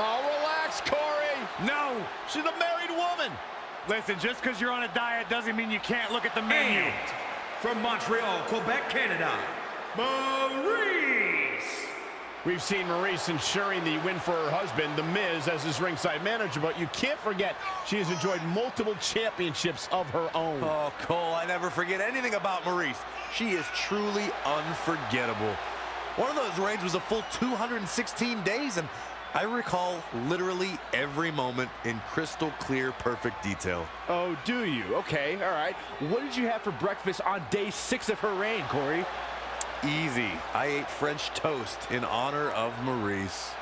Oh, relax, Corey. No. She's a married woman. Listen, just because you're on a diet doesn't mean you can't look at the menu. And from Montreal, Quebec, Canada, Maryse. We've seen Maryse ensuring the win for her husband, The Miz, as his ringside manager, but you can't forget she has enjoyed multiple championships of her own. Oh, Cole, I never forget anything about Maryse. She is truly unforgettable. One of those reigns was a full 216 days, and I recall literally every moment in crystal clear, perfect detail. Oh, do you? Okay, all right. What did you have for breakfast on day 6 of her reign, Corey? Easy. I ate French toast in honor of Maryse.